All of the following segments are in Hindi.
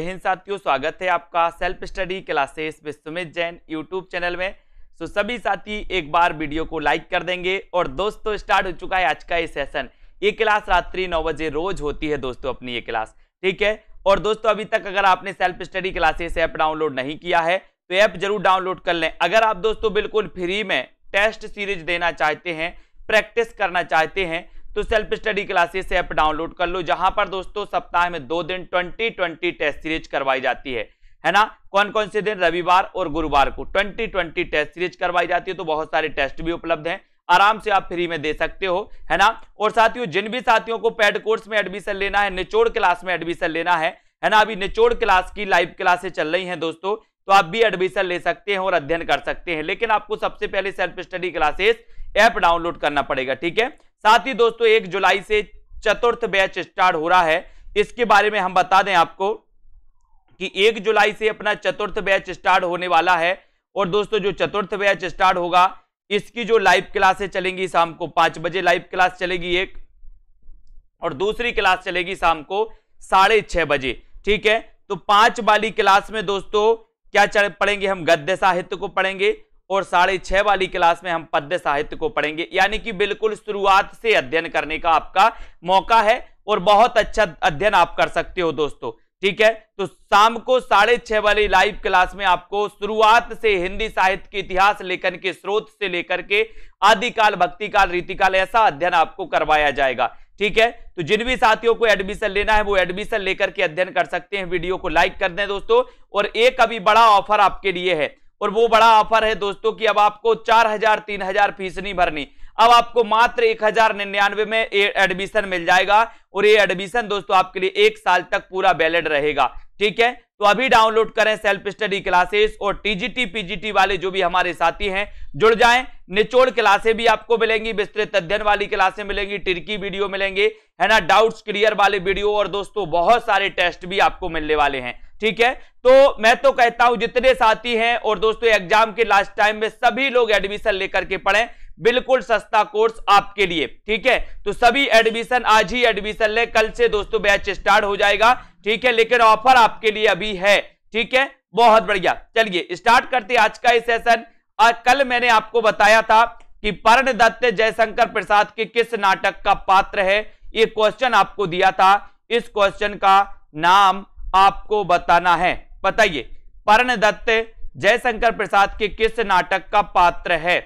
हिंद साथियों, स्वागत है आपका self study classes with Sumit Jain YouTube channel में। तो सभी साथी एक बार वीडियो को लाइक कर देंगे। और दोस्तों, स्टार्ट हो चुका है आज का ये सेशन। ये क्लास रात्रि 9 बजे रोज होती है दोस्तों, अपनी ये क्लास, ठीक है। और दोस्तों, अभी तक अगर आपने self study classes app download नहीं किया है तो ऐप जरूर डाउनलोड कर लें। अगर आप दोस्तों बिल्कुल फ्री में टेस्ट सीरीज देना चाहते हैं, प्रैक्टिस करना चाहते हैं, तो self study classes app download कर लो, जहां पर दोस्तों सप्ताह में 2 दिन 20-20 टेस्ट सीरीज करवाई जाती है ना। कौन कौन से दिन? रविवार और गुरुवार को 20-20 टेस्ट सीरीज करवाई जाती है। तो बहुत सारे टेस्ट भी उपलब्ध हैं, आराम से आप फ्री में दे सकते हो, है ना। और साथियों, जिन भी साथियों को पेड कोर्स में एडमिशन लेना है, निचोड़ क्लास में एडमिशन लेना है ना, अभी निचोड़ क्लास की लाइव क्लासेस चल रही है दोस्तों, तो आप भी एडमिशन ले सकते हैं और अध्ययन कर सकते हैं। लेकिन आपको सबसे पहले self study classes app download करना पड़ेगा, ठीक है। साथ ही दोस्तों, 1 जुलाई से 4th बैच स्टार्ट हो रहा है। इसके बारे में हम बता दें आपको कि 1 जुलाई से अपना 4th बैच स्टार्ट होने वाला है। और दोस्तों, जो 4th बैच स्टार्ट होगा, इसकी जो लाइव क्लासें चलेंगी, शाम को 5 बजे लाइव क्लास चलेगी एक, और दूसरी क्लास चलेगी शाम को 6:30 बजे, ठीक है। तो 5 वाली क्लास में दोस्तों क्या पढ़ेंगे? हम गद्य साहित्य को पढ़ेंगे, और 6:30 वाली क्लास में हम पद्य साहित्य को पढ़ेंगे। यानी कि बिल्कुल शुरुआत से अध्ययन करने का आपका मौका है और बहुत अच्छा अध्ययन आप कर सकते हो दोस्तों, ठीक है। तो शाम को 6:30 वाली लाइव क्लास में आपको शुरुआत से हिंदी साहित्य के इतिहास, लेखन के स्रोत से लेकर के आदिकाल, भक्तिकाल, रीतिकाल, ऐसा अध्ययन आपको करवाया जाएगा, ठीक है। तो जिन भी साथियों को एडमिशन लेना है, वो एडमिशन लेकर के अध्ययन कर सकते हैं। वीडियो को लाइक कर दें दोस्तों। और एक अभी बड़ा ऑफर आपके लिए है, और वो बड़ा ऑफर है दोस्तों कि अब आपको 4,000-3,000 फीस नहीं भरनी, अब आपको मात्र 1,099 में एडमिशन मिल जाएगा। और ये एडमिशन दोस्तों आपके लिए 1 साल तक पूरा वैलिड रहेगा, ठीक है। तो अभी डाउनलोड करें सेल्फ स्टडी क्लासेस, और टीजीटी पीजीटी वाले जो भी हमारे साथी हैं जुड़ जाएं। निचोड़ क्लासें भी आपको मिलेंगी, विस्तृत अध्ययन वाली क्लासें मिलेंगी, टिरकी वीडियो मिलेंगे, है ना, डाउट्स क्लियर वाले वीडियो, और दोस्तों बहुत सारे टेस्ट भी आपको मिलने वाले हैं, ठीक है। तो मैं तो कहता हूं जितने साथी हैं और दोस्तों एग्जाम के लास्ट टाइम में सभी लोग एडमिशन लेकर के पढ़ें, बिल्कुल सस्ता कोर्स आपके लिए, ठीक है। तो सभी एडमिशन, आज ही एडमिशन ले, कल से दोस्तों बैच स्टार्ट हो जाएगा, ठीक है। लेकिन ऑफर आपके लिए अभी है, ठीक है। बहुत बढ़िया, चलिए स्टार्ट करते हैं आज का ये सेशन। कल मैंने आपको बताया था कि पर्ण दत्त जयशंकर प्रसाद के किस नाटक का पात्र है, ये क्वेश्चन आपको दिया था। इस क्वेश्चन का नाम आपको बताना है। बताइए, पर्ण दत्त जयशंकर प्रसाद के किस नाटक का पात्र है?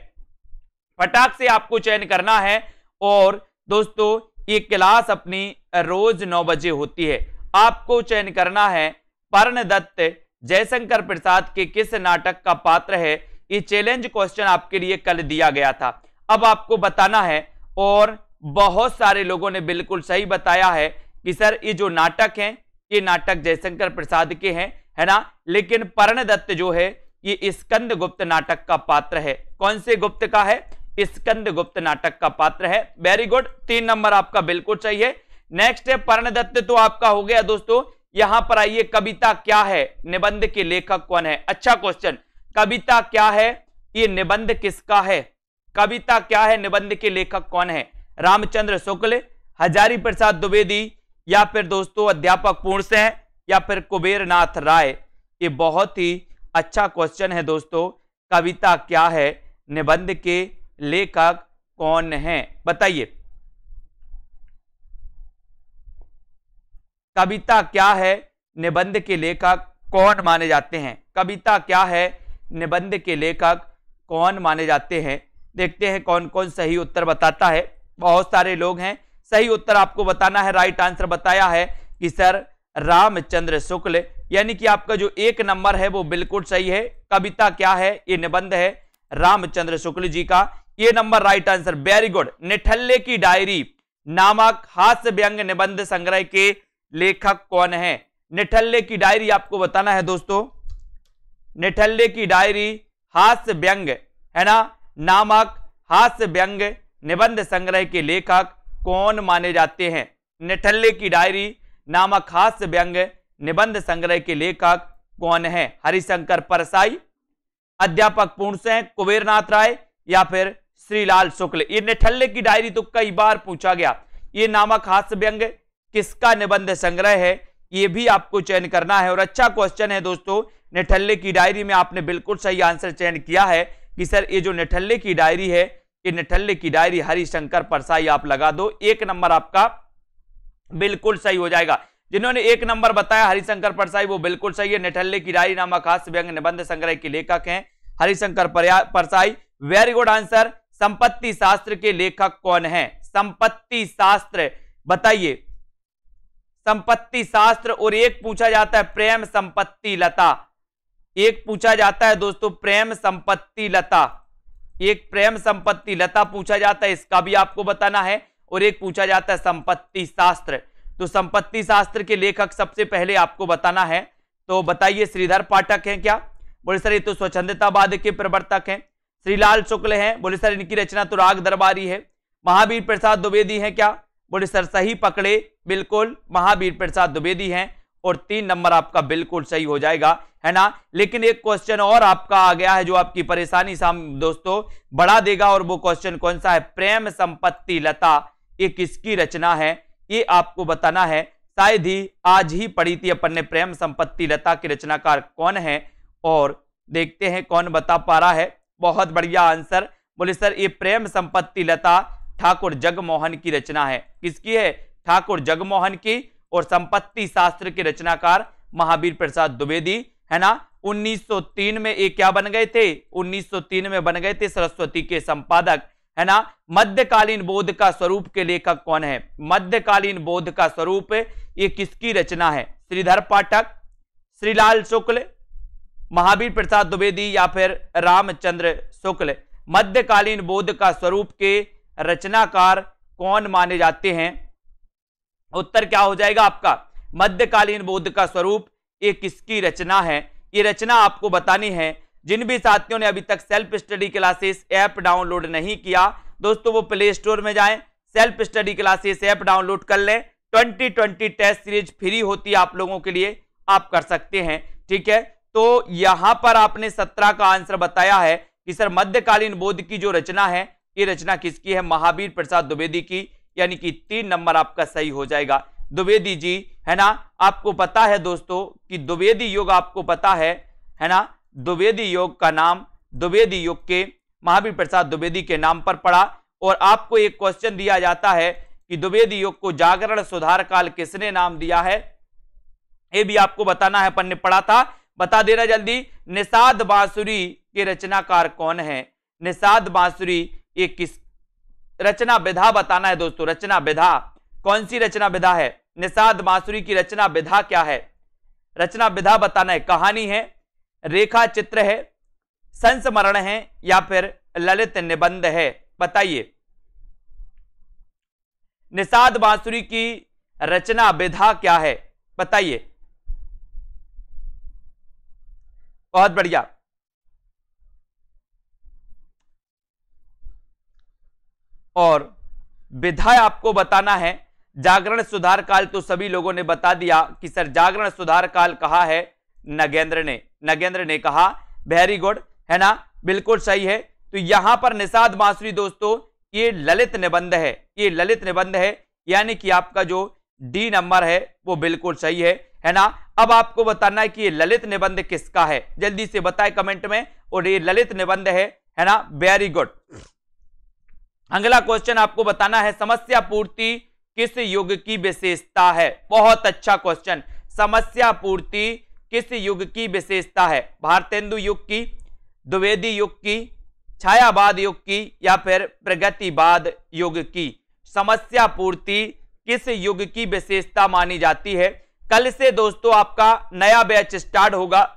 फटाक से आपको चयन करना है। और दोस्तों, ये क्लास अपनी रोज 9 बजे होती है। आपको चयन करना है पर्ण दत्त जयशंकर प्रसाद के किस नाटक का पात्र है। ये चैलेंज क्वेश्चन आपके लिए कल दिया गया था, अब आपको बताना है। और बहुत सारे लोगों ने बिल्कुल सही बताया है कि सर ये जो नाटक है, ये नाटक जयशंकर प्रसाद के हैं, है ना। लेकिन पर्ण दत्त जो है, ये स्कंदगुप्त नाटक का पात्र है। कौन से गुप्त का है? स्कंदगुप्त नाटक का पात्र है। वेरी गुड, 3 नंबर आपका बिल्कुल सही है। नेक्स्ट है पर्ण दत्त, तो आपका हो गया दोस्तों। यहां पर आइए, कविता क्या है, निबंध के लेखक कौन है? अच्छा क्वेश्चन, कविता क्या है, ये निबंध किसका है? कविता क्या है, निबंध के लेखक कौन है? रामचंद्र शुक्ल, हजारी प्रसाद द्विवेदी, या फिर दोस्तों अध्यापक पूर्ण से, या फिर कुबेरनाथ राय। ये बहुत ही अच्छा क्वेश्चन है दोस्तों, कविता क्या है, निबंध के लेखक कौन है? बताइए, कविता क्या है, निबंध के लेखक कौन माने जाते हैं? कविता क्या है, निबंध के लेखक कौन माने जाते हैं? देखते हैं कौन कौन सही उत्तर बताता है। बहुत सारे लोग हैं, सही उत्तर आपको बताना है। राइट आंसर बताया है कि सर रामचंद्र शुक्ल, यानी कि आपका जो 1 नंबर है वो बिल्कुल सही है। कविता क्या है, ये निबंध है रामचंद्र शुक्ल जी का, ये number right answer. Very good. निठल्ले की डायरी नामक हास्य व्यंग निबंध संग्रह के लेखक कौन है? निठल्ले की डायरी आपको बताना है दोस्तों। निठल्ले की डायरी हास्य व्यंग, है ना, नामक हास्य व्यंग निबंध संग्रह के लेखक कौन माने जाते हैं? निठल्ले की डायरी नामक हास्य व्यंग निबंध संग्रह के लेखक कौन है? हरिशंकर परसाई, अध्यापक पूर्ण सिंह, कुबेरनाथ राय, या फिर श्रीलाल शुक्ल। ये निठल्ले की डायरी तो कई बार पूछा गया। ये नामक हास्य व्यंग किसका निबंध संग्रह है, ये भी आपको चयन करना है। और अच्छा क्वेश्चन है दोस्तों, निठल्ले की डायरी में आपने बिल्कुल सही आंसर चयन किया है कि सर ये जो निठल्ले की डायरी है, ये निठल्ले की डायरी हरिशंकर परसाई आप लगा दो, एक नंबर आपका बिल्कुल सही हो जाएगा। जिन्होंने एक नंबर बताया हरिशंकर परसाई वो बिल्कुल सही है। निठल्ले की डायरी नामक हास्य व्यंग निबंध संग्रह के लेखक हैं Harishankar Parsai, very good answer. संपत्ति शास्त्र के लेखक कौन हैं? संपत्ति शास्त्र बताइए, संपत्ति शास्त्र। और एक पूछा जाता है प्रेम संपत्ति लता, एक पूछा जाता है दोस्तों प्रेम संपत्ति लता, एक प्रेम संपत्ति लता पूछा जाता है, इसका भी आपको बताना है। और एक पूछा जाता है संपत्ति शास्त्र, तो संपत्ति शास्त्र के लेखक सबसे पहले आपको बताना है। तो बताइए श्रीधर पाठक हैं क्या? बोले सर ये तो स्वच्छंदतावाद के प्रवर्तक हैं। श्रीलाल शुक्ल हैं, बोले सर इनकी रचना तो राग दरबारी है। महावीर प्रसाद द्विवेदी हैं क्या? बोले सर सही पकड़े, बिल्कुल महावीर प्रसाद द्विवेदी हैं। और 3 नंबर आपका बिल्कुल सही हो जाएगा, है ना। लेकिन एक क्वेश्चन और आपका आ गया है जो आपकी परेशानी दोस्तों बढ़ा देगा, और वो क्वेश्चन कौन सा है? प्रेम संपत्ति लता ये किसकी रचना है ये आपको बताना है। शायद ही आज ही पढ़ी थी अपन ने प्रेम संपत्ति लता के रचनाकार कौन है, और देखते हैं कौन बता पा रहा है। बहुत बढ़िया आंसर, बोले सर ये प्रेम संपत्ति लता ठाकुर जगमोहन की रचना है। किसकी है? ठाकुर जगमोहन की। और संपत्ति शास्त्र के रचनाकार महावीर प्रसाद द्विवेदी, है ना। 1903 में ये क्या बन गए थे? 1903 में बन गए थे सरस्वती के संपादक, है ना। मध्यकालीन बोध का स्वरूप के लेखक कौन है? मध्यकालीन बोध का स्वरूप ये किसकी रचना है? श्रीधर पाठक, श्रीलाल शुक्ल, महावीर प्रसाद द्विवेदी या फिर रामचंद्र शुक्ल। मध्यकालीन बोध का स्वरूप के रचनाकार कौन माने जाते हैं? उत्तर क्या हो जाएगा आपका? मध्यकालीन बोध का स्वरूप ये किसकी रचना है ये रचना आपको बतानी है। जिन भी साथियों ने अभी तक self study classes app download नहीं किया दोस्तों, वो प्ले स्टोर में जाएं, self study classes app download कर लें। 2020 टेस्ट सीरीज फ्री होती है आप लोगों के लिए, आप कर सकते हैं, ठीक है। तो यहां पर आपने 17 का आंसर बताया है कि सर मध्यकालीन बोध की जो रचना है ये रचना किसकी है? महावीर प्रसाद द्विवेदी की, यानी कि 3 नंबर आपका सही हो जाएगा। द्विवेदी जी, है ना। आपको पता है दोस्तों कि द्विवेदी योग आपको पता है ना। द्विवेदी योग का नाम द्विवेदी योग के महावीर प्रसाद द्विवेदी के नाम पर पड़ा। और आपको एक क्वेश्चन दिया जाता है कि द्विवेदी योग को जागरण सुधार काल किसने नाम दिया है? ये भी आपको बताना है, अपन ने पढ़ा था, बता देना जल्दी। निषाद बांसुरी के रचनाकार कौन है? निषाद बांसुरी ये किस रचना विधा बताना है दोस्तों? रचना विधा कौन सी रचना विधा है? निषाद बांसुरी की रचना विधा क्या है? रचना विधा बताना है। कहानी है, रेखा चित्र है, संस्मरण है या फिर ललित निबंध है? बताइए। निषाद बांसुरी की रचना विधा क्या है? बताइए। बहुत बढ़िया, और विधा आपको बताना है। जागरण सुधार काल तो सभी लोगों ने बता दिया कि सर जागरण सुधार काल कहा है नगेंद्र ने, नगेंद्र ने कहा, वेरी गुड, है ना, बिल्कुल सही है। तो यहां पर निषाद बांसुरी दोस्तों ये ललित निबंध है, ये ललित निबंध है, यानी कि आपका जो डी नंबर है वो बिल्कुल सही है ना। अब आपको बताना है कि ये ललित निबंध किसका है, जल्दी से बताएं कमेंट में। और ये ललित निबंध है ना, वेरी गुड। अगला क्वेश्चन आपको बताना है, समस्या पूर्ति किस युग की विशेषता है? बहुत अच्छा क्वेश्चन, समस्या पूर्ति किस युग की विशेषता है? भारतेंदु युग की, द्विवेदी युग की, छायावाद युग की या फिर प्रगतिवाद युग की? समस्या पूर्ति किस युग की विशेषता मानी जाती है? कल से दोस्तों आपका नया बैच स्टार्ट होगा।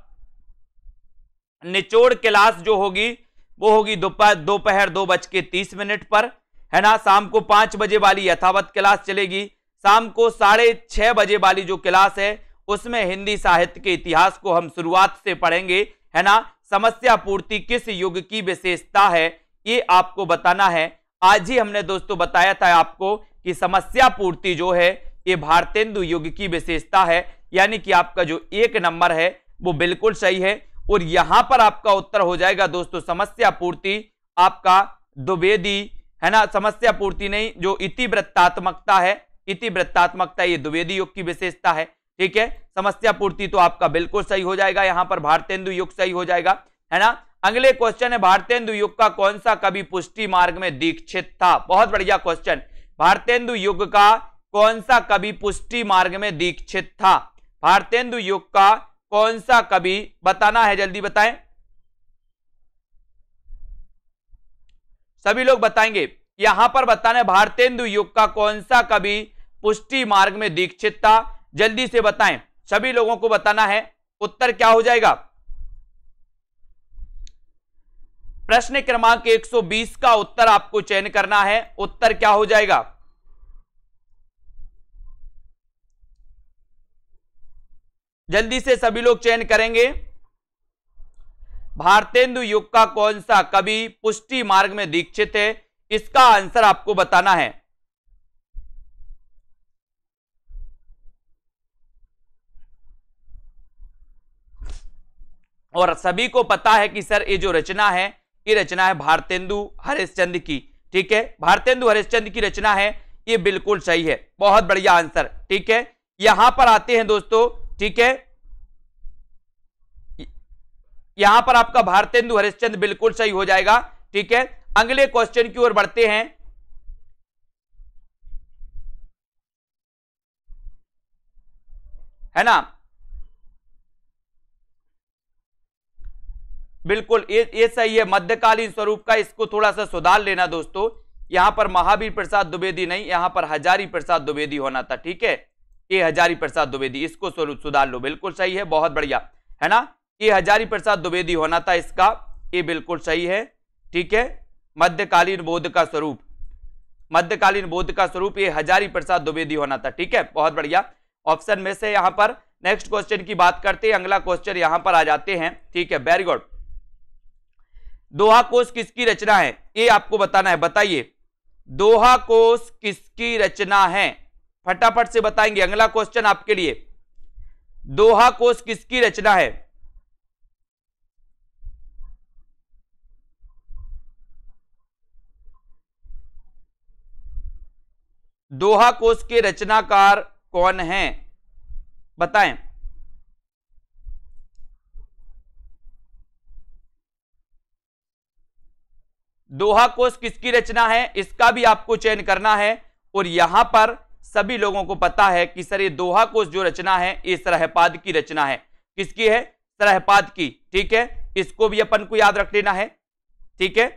निचोड़ क्लास जो होगी वो होगी दोपहर 2:30 पर, है ना। शाम को 5 बजे वाली यथावत क्लास चलेगी। शाम को 6:30 बजे वाली जो क्लास है उसमें हिंदी साहित्य के इतिहास को हम शुरुआत से पढ़ेंगे, है ना। समस्या पूर्ति किस युग की विशेषता है ये आपको बताना है। आज ही हमने दोस्तों बताया था आपको कि समस्या पूर्ति जो है ये भारतेंदु युग की विशेषता है, यानी कि आपका जो 1 नंबर है वो बिल्कुल सही है। और यहां पर आपका उत्तर हो जाएगा दोस्तों समस्या पूर्ति आपका द्विवेदी, है ना। समस्या पूर्ति नहीं, जो इतिवृत्तात्मकता है, इतिवृत्तात्मकता ये द्विवेदी युग की विशेषता है। ठीक है, समस्या पूर्ति तो आपका बिल्कुल सही हो जाएगा, यहां पर भारतेंदु युग सही हो जाएगा, है ना। अगले क्वेश्चन है, भारतेंदु युग का कौन सा कवि पुष्टि मार्ग में दीक्षित था। बहुत बढ़िया क्वेश्चन, भारतेंदु युग का कौन सा कवि पुष्टि मार्ग में दीक्षित था। भारतेंदु युग का कौन सा कवि बताना है, जल्दी बताएं, सभी लोग बताएंगे। यहां पर बताना है भारतेंदु युग का कौन सा कवि पुष्टि मार्ग में दीक्षित था, जल्दी से बताएं, सभी लोगों को बताना है। उत्तर क्या हो जाएगा, प्रश्न क्रमांक 120 का उत्तर आपको चयन करना है। उत्तर क्या हो जाएगा, जल्दी से सभी लोग चयन करेंगे। भारतेंदु युग का कौन सा कवि पुष्टि मार्ग में दीक्षित है, इसका आंसर आपको बताना है। और सभी को पता है कि सर ये जो रचना है, ये रचना है भारतेंदु हरिश्चंद्र की, ठीक है, भारतेंदु हरिश्चंद्र की रचना है, ये बिल्कुल सही है। बहुत बढ़िया आंसर, ठीक है। यहां पर आते हैं दोस्तों, ठीक है, यहां पर आपका भारतेंदु हरिश्चंद्र बिल्कुल सही हो जाएगा, ठीक है। अगले क्वेश्चन की ओर बढ़ते हैं। है ना, बिल्कुल ये सही है, मध्यकालीन स्वरूप का, इसको थोड़ा सा सुधार लेना दोस्तों। यहां पर महावीर प्रसाद द्विवेदी नहीं, यहां पर हजारी प्रसाद द्विवेदी होना था, ठीक है, ये हजारी प्रसाद द्विवेदी, इसको स्वरूप सुधार लो, बिल्कुल सही है, बहुत बढ़िया, है ना, ये हजारी प्रसाद द्विवेदी होना था इसका, ये बिल्कुल सही है, ठीक है। मध्यकालीन बोध का स्वरूप, मध्यकालीन बोध का स्वरूप ये हजारी प्रसाद द्विवेदी होना था, ठीक है, बहुत बढ़िया ऑप्शन में से। यहां पर नेक्स्ट क्वेश्चन की बात करते हैं, अगला क्वेश्चन यहां पर आ जाते हैं, ठीक है, वेरी गुड। दोहा कोश किसकी रचना है, ये आपको बताना है, बताइए दोहा कोश किसकी रचना है, फटाफट से बताएंगे। अगला क्वेश्चन आपके लिए, दोहा कोश किसकी रचना है, दोहा कोश के रचनाकार कौन हैं, बताएं। दोहा कोश किसकी रचना है, इसका भी आपको चयन करना है। और यहां पर सभी लोगों को पता है कि सर ये दोहा कोश जो रचना है, ये सरहपाद की रचना है। किसकी है, सरहपाद की, ठीक है, इसको भी अपन को याद रख लेना है, ठीक है,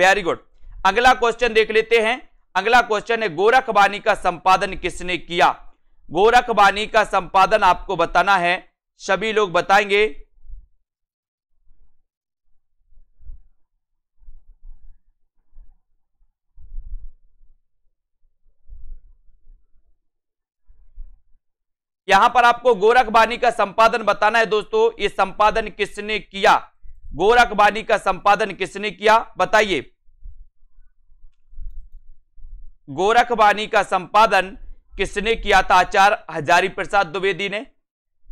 वेरी गुड। अगला क्वेश्चन देख लेते हैं। अगला क्वेश्चन है, गोरखवाणी का संपादन किसने किया। गोरखवाणी का संपादन आपको बताना है, सभी लोग बताएंगे। यहां पर आपको गोरखवाणी का संपादन बताना है दोस्तों, ये संपादन किसने किया, गोरखवाणी का संपादन किसने किया, बताइए। गोरखवाणी का संपादन किसने किया था, आचार्य हजारी प्रसाद द्विवेदी ने,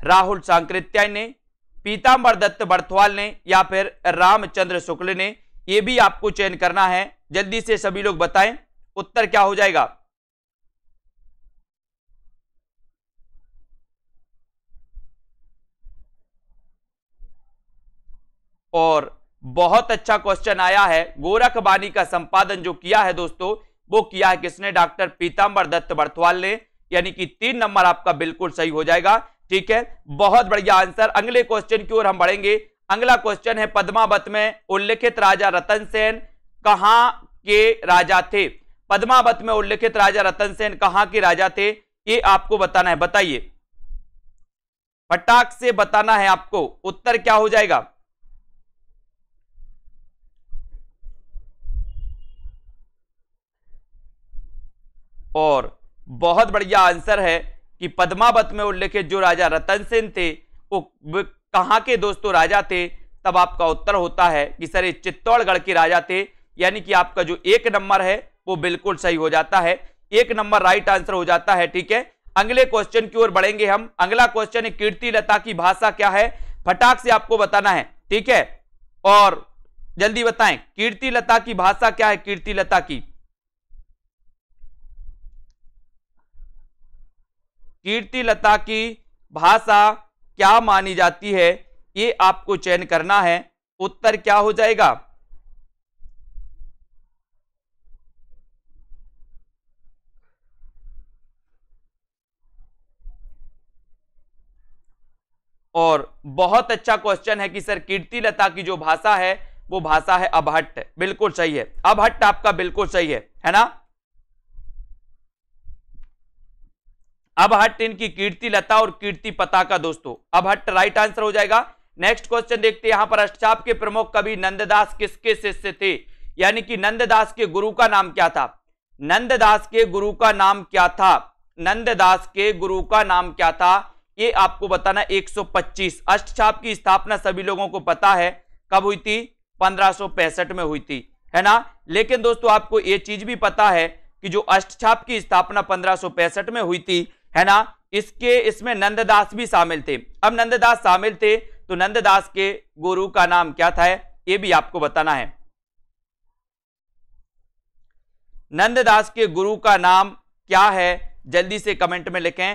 राहुल सांकृत्यायन ने, पीतांबर दत्त बड़थवाल ने, या फिर रामचंद्र शुक्ल ने, ये भी आपको चयन करना है। जल्दी से सभी लोग बताएं, उत्तर क्या हो जाएगा। और बहुत अच्छा क्वेश्चन आया है, गोरखवाणी का संपादन जो किया है दोस्तों, वो किया है किसने, डॉक्टर पीतांबर दत्त बड़थवाल ने, यानी कि 3 नंबर आपका बिल्कुल सही हो जाएगा, ठीक है, बहुत बढ़िया आंसर। अगले क्वेश्चन की ओर हम बढ़ेंगे। अगला क्वेश्चन है, पद्मावत में उल्लेखित राजा रतन सेन कहां के राजा थे। पद्मावत में उल्लेखित राजा रतन सेन कहां के राजा थे, ये आपको बताना है, बताइए फटाक से बताना है आपको। उत्तर क्या हो जाएगा, और बहुत बढ़िया आंसर है कि पद्मावत में उल्लेखित जो राजा रतन सेन थे, वो कहाँ के दोस्तों राजा थे, तब आपका उत्तर होता है कि सर ये चित्तौड़गढ़ के राजा थे, यानी कि आपका जो 1 नंबर है वो बिल्कुल सही हो जाता है, 1 नंबर राइट आंसर हो जाता है, ठीक है। अगले क्वेश्चन की ओर बढ़ेंगे हम। अगला क्वेश्चन है, कीर्ति लता की भाषा क्या है, फटाक से आपको बताना है, ठीक है, और जल्दी बताएं कीर्ति लता की भाषा क्या है। कीर्ति लता की, कीर्ति लता की भाषा क्या मानी जाती है, ये आपको चयन करना है। उत्तर क्या हो जाएगा? और बहुत अच्छा क्वेश्चन है कि सर कीर्तिलता की जो भाषा है वो भाषा है अबहट्ट। बिल्कुल सही है, अबहट्ट आपका बिल्कुल सही है ना। अबहट्ट इनकी कीर्तिलता और कीर्ति पता का दोस्तों, अबहट्ट राइट आंसर हो जाएगा। नेक्स्ट क्वेश्चन देखते हैं यहां पर, अष्टचाप के प्रमुख कवि नंददास किसके शिष्य थे? यानी कि नंददास के गुरु का नाम क्या था? नंददास के गुरु का नाम क्या था? नंददास के गुरु का नाम क्या था, ये आपको बताना। 125 अष्टचाप की स्थापना सभी लोगों को पता है कब हुई थी? 1565 में हुई थी, है ना। लेकिन दोस्तों आपको ये चीज भी पता है कि जो अष्टचाप की स्थापना 1565 में हुई थी, है ना, इसमें नंददास भी शामिल थे। अब नंददास शामिल थे तो नंददास के गुरु का नाम क्या था, ये भी आपको बताना है। नंददास के गुरु का नाम क्या है, जल्दी से कमेंट में लिखें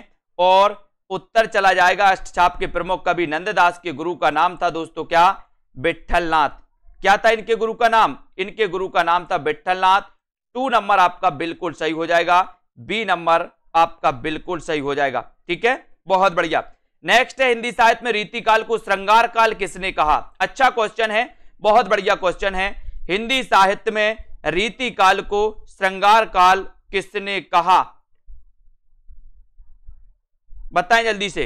और उत्तर चला जाएगा। अष्टचाप के प्रमुख कवि नंददास के गुरु का नाम था दोस्तों क्या? विट्ठलनाथ। क्या था इनके गुरु का नाम? इनके गुरु का नाम था विट्ठलनाथ। 2 नंबर आपका बिल्कुल सही हो जाएगा, बी नंबर आपका बिल्कुल सही हो जाएगा। ठीक है, बहुत बढ़िया। नेक्स्ट है, हिंदी साहित्य में रीतिकाल को श्रृंगार काल किसने कहा? अच्छा क्वेश्चन है, बहुत बढ़िया क्वेश्चन है। हिंदी साहित्य में रीतिकाल को श्रृंगार काल किसने कहा, बताएं जल्दी से।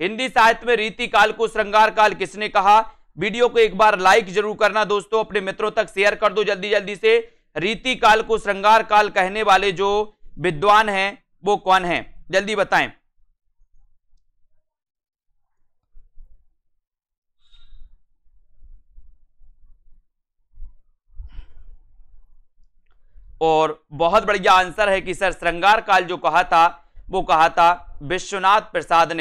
हिंदी साहित्य में रीतिकाल को श्रृंगार काल किसने कहा? वीडियो को एक बार लाइक जरूर करना दोस्तों, अपने मित्रों तक शेयर कर दो जल्दी जल्दी से। रीति काल को श्रृंगार काल कहने वाले जो विद्वान हैं वो कौन हैं, जल्दी बताएं। और बहुत बढ़िया आंसर है कि सर श्रृंगार काल जो कहा था वो कहा था विश्वनाथ प्रसाद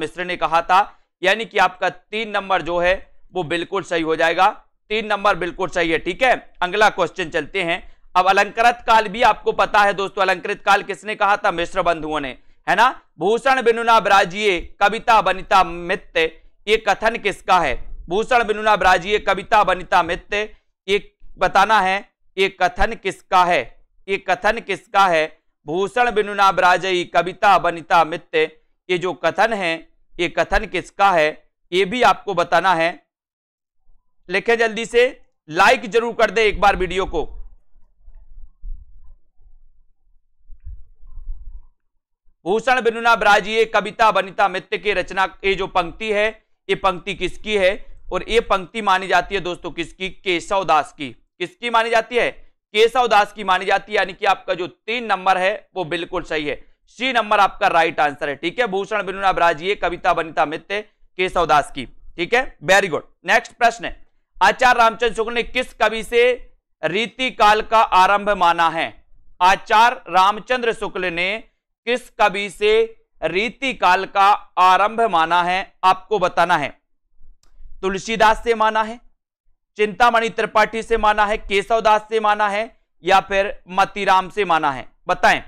मिश्र ने कहा था। यानी कि आपका 3 नंबर जो है वो बिल्कुल सही हो जाएगा, 3 नंबर बिल्कुल सही है। ठीक है, अगला क्वेश्चन चलते हैं। अब अलंकृत काल भी आपको पता है दोस्तों, अलंकृत काल किसने कहा था? मिश्र बंधुओं ने, है ना। भूषण बिनुना ब्राजिये कविता बनिता मित्य, ये कथन किसका है? भूषण बिनुना ब्राजिये कविता बनिता मित्य, ये बताना है ये कथन किसका है? ये कथन किसका है? भूषण बिनुना ब्राजयी कविता बनिता मित्य, ये जो कथन है ये कथन किसका है, ये भी आपको बताना है। लिखे जल्दी से, लाइक जरूर कर दे एक बार वीडियो को। भूषण बिनुना ब्राजिये कविता बनिता मित्य की रचना, ये जो पंक्ति है ये पंक्ति किसकी है? और ये पंक्ति मानी जाती है दोस्तों किसकी? केशव दास की। किसकी मानी जाती है? केशव दास की मानी जाती है। यानी कि आपका जो 3 नंबर है वो बिल्कुल सही है, सी नंबर आपका राइट आंसर है। ठीक है, भूषण बिनुना ब्राजिये कविता बनिता मित्य केशव दास की। ठीक है, वेरी गुड। नेक्स्ट प्रश्न है, आचार्य रामचंद्र शुक्ल ने किस कवि से रीतिकाल का आरंभ माना है? आचार्य रामचंद्र शुक्ल ने किस कवि से रीतिकाल का आरंभ माना है, आपको बताना है। तुलसीदास से माना है, चिंतामणि त्रिपाठी से माना है, केशव दास से माना है, या फिर मतीराम से माना है, बताएं।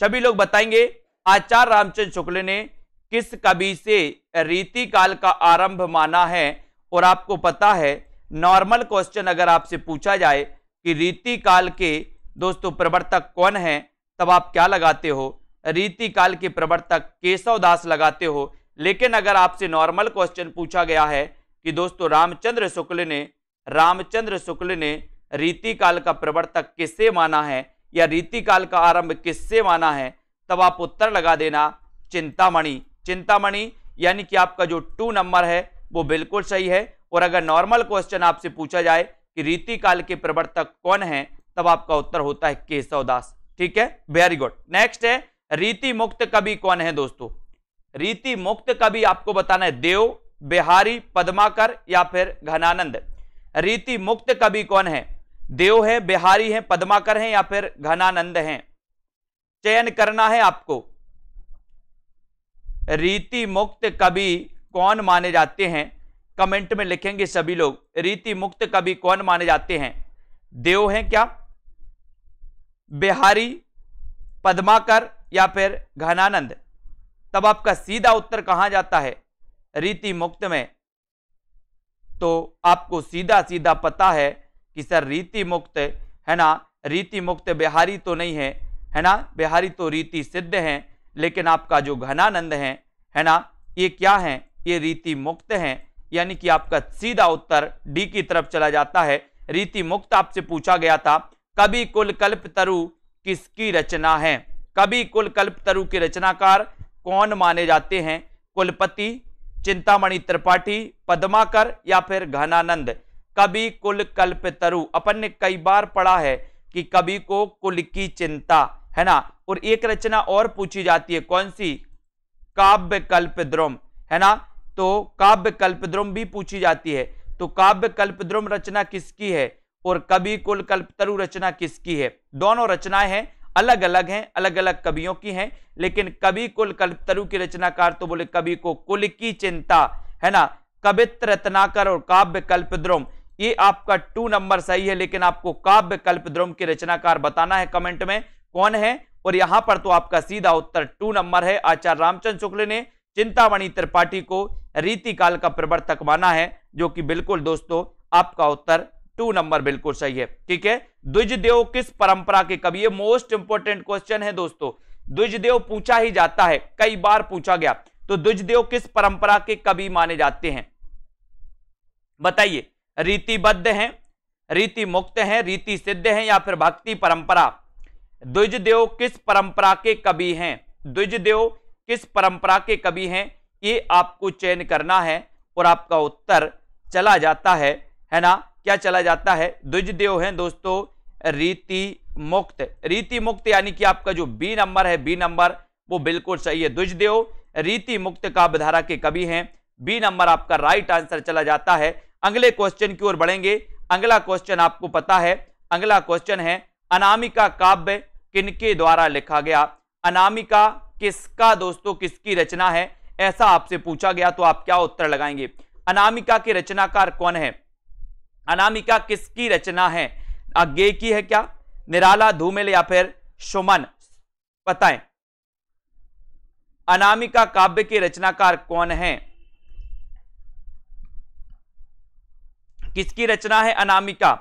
सभी लोग बताएंगे आचार्य रामचंद्र शुक्ल ने किस कवि से रीतिकाल का आरंभ माना है। और आपको पता है नॉर्मल क्वेश्चन अगर आपसे पूछा जाए कि रीतिकाल के दोस्तों प्रवर्तक कौन है, तब आप क्या लगाते हो? रीतिकाल के प्रवर्तक केशव दास लगाते हो। लेकिन अगर आपसे नॉर्मल क्वेश्चन पूछा गया है कि दोस्तों रामचंद्र शुक्ल ने रीतिकाल का प्रवर्तक किससे माना है या रीतिकाल का आरंभ किससे माना है, तब आप उत्तर लगा देना चिंतामणि। यानी कि आपका जो 2 नंबर है वो बिल्कुल सही है। और अगर नॉर्मल क्वेश्चन आपसे पूछा जाए कि रीतिकाल के प्रवर्तक कौन हैं, तब आपका उत्तर होता है केशव दास। ठीक है, वेरी गुड। नेक्स्ट है, रीति मुक्त कवि कौन है दोस्तों? रीति मुक्त कवि आपको बताना है, देव, बिहारी, पद्माकर या फिर घनानंद। रीति मुक्त कवि कौन है? देव है, बिहारी है, पद्माकर है या फिर घनानंद है? चयन करना है आपको। रीति मुक्त कवि कौन माने जाते हैं, कमेंट में लिखेंगे सभी लोग। रीति मुक्त कवि कौन माने जाते हैं? देव हैं क्या? बिहारी, पद्माकर या फिर घनानंद? तब आपका सीधा उत्तर कहां जाता है? रीति मुक्त में। तो आपको सीधा सीधा पता है कि सर रीति मुक्त है ना, रीति मुक्त बिहारी तो नहीं है, है ना, बिहारी तो रीति सिद्ध हैं, लेकिन आपका जो घनानंद हैं, है ना, ये क्या हैं? ये रीति मुक्त हैं। यानी कि आपका सीधा उत्तर डी की तरफ चला जाता है। रीति मुक्त आपसे पूछा गया था, कवि कुलकल्प तरु किसकी रचना है? कवि कुलकल्प तरु के रचनाकार कौन माने जाते हैं? कुलपति, चिंतामणि त्रिपाठी, पद्माकर या फिर घनानंद? कवि कुलकल्प तरु, अपन ने कई बार पढ़ा है कि कवि को कुल की चिंता है ना, और एक रचना और पूछी जाती है, कौन सी? काव्य कल्पद्रुम, है ना, तो काव्य कल्पद्रुम भी पूछी जाती है। तो काव्य कल्पद्रुम रचना किसकी है और कवि कुलकल्पतरु रचना किसकी है? दोनों रचनाएं हैं, अलग अलग हैं, अलग अलग कवियों की हैं, लेकिन कवि कुलकल्पतरु के रचनाकार तो बोले कवि को कुल की चिंता, है ना, कवित्र रत्नाकर और काव्य कल्पद्रुम, ये आपका 2 नंबर सही है। लेकिन आपको काव्य कल्पद्रुम के रचनाकार बताना है कमेंट में कौन है, और यहां पर तो आपका सीधा उत्तर 2 नंबर है। आचार्य रामचंद्र शुक्ल ने चिंतामणि त्रिपाठी को रीति काल का प्रवर्तक माना है, जो कि बिल्कुल दोस्तों आपका उत्तर 2 नंबर बिल्कुल सही है। ठीक है, द्विजदेव किस परंपरा के कवि? ये मोस्ट इंपोर्टेंट क्वेश्चन है दोस्तों, द्विजदेव पूछा ही जाता है, कई बार पूछा गया। तो द्विजदेव किस परंपरा के कवि माने जाते हैं? बताइए, रीतिबद्ध हैं, रीति मुक्त हैं, रीति सिद्ध हैं या फिर भक्ति परंपरा? द्विजदेव किस परंपरा के कवि हैं? द्विजदेव किस परंपरा के कवि हैं, ये आपको चयन करना है, और आपका उत्तर चला जाता है ना, क्या चला जाता है? द्विजदेव हैं दोस्तों रीति मुक्त, रीति मुक्त, यानी कि आपका जो बी नंबर है, बी नंबर वो बिल्कुल सही है। द्विजदेव रीति मुक्त काव्यधारा के कवि हैं, बी नंबर आपका राइट आंसर चला जाता है। अगले क्वेश्चन की ओर बढ़ेंगे। अगला क्वेश्चन आपको पता है, अगला क्वेश्चन है अनामिका काव्य किनके द्वारा लिखा गया? अनामिका किसका दोस्तों, किसकी रचना है, ऐसा आपसे पूछा गया, तो आप क्या उत्तर लगाएंगे? अनामिका के रचनाकार कौन है? अनामिका किसकी रचना है? अज्ञेय की है क्या? निराला, धूमिल या फिर सुमन? बताएं, अनामिका काव्य के रचनाकार कौन है? किसकी रचना है अनामिका?